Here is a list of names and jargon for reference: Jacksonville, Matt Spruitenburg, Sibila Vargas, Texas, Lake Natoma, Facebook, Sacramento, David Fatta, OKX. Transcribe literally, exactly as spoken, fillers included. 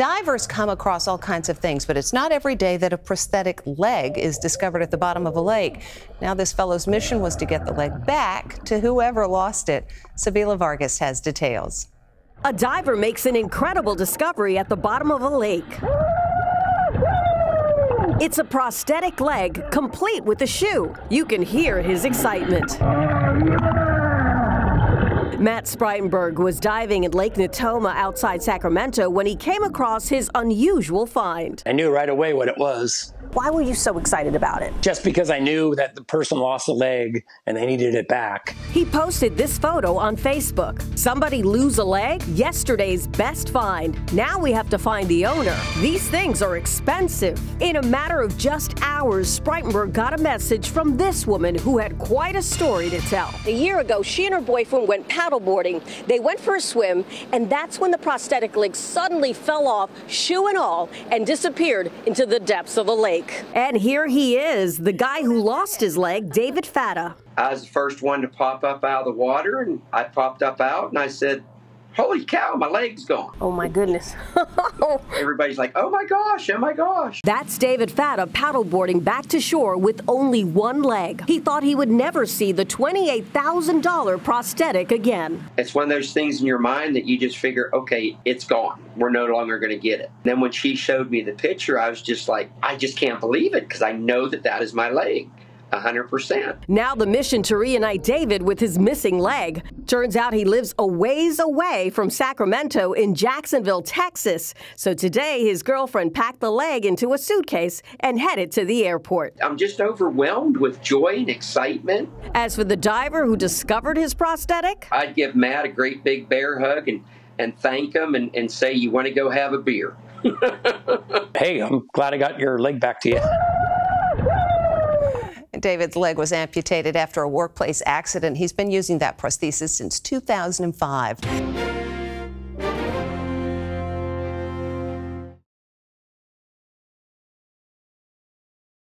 Divers come across all kinds of things, but it's not every day that a prosthetic leg is discovered at the bottom of a lake. Now this fellow's mission was to get the leg back to whoever lost it. Sibila Vargas has details. A diver makes an incredible discovery at the bottom of a lake. It's a prosthetic leg, complete with a shoe. You can hear his excitement. Matt Spruitenburg was diving at Lake Natoma outside Sacramento when he came across his unusual find. I knew right away what it was. Why were you so excited about it? Just because I knew that the person lost a leg and they needed it back. He posted this photo on Facebook. Somebody lose a leg? Yesterday's best find. Now we have to find the owner. These things are expensive. In a matter of just hours, Spruitenburg got a message from this woman who had quite a story to tell. A year ago, she and her boyfriend went paddling. Boarding. They went for a swim, and that's when the prosthetic leg suddenly fell off, shoe and all, and disappeared into the depths of the lake. And here he is, the guy who lost his leg, David Fatta. I was the first one to pop up out of the water, and I popped up out, and I said, holy cow, my leg's gone. Oh, my goodness. Everybody's like, oh, my gosh, oh, my gosh. That's David Fatta paddleboarding back to shore with only one leg. He thought he would never see the twenty-eight thousand dollar prosthetic again. It's one of those things in your mind that you just figure, okay, it's gone. We're no longer going to get it. Then when she showed me the picture, I was just like, I just can't believe it because I know that that is my leg. one hundred percent. Now the mission to reunite David with his missing leg. Turns out he lives a ways away from Sacramento in Jacksonville, Texas. So today his girlfriend packed the leg into a suitcase and headed to the airport. I'm just overwhelmed with joy and excitement. As for the diver who discovered his prosthetic, I'd give Matt a great big bear hug and, and thank him and, and say, you want to go have a beer. Hey, I'm glad I got your leg back to you. David's leg was amputated after a workplace accident. He's been using that prosthesis since two thousand five.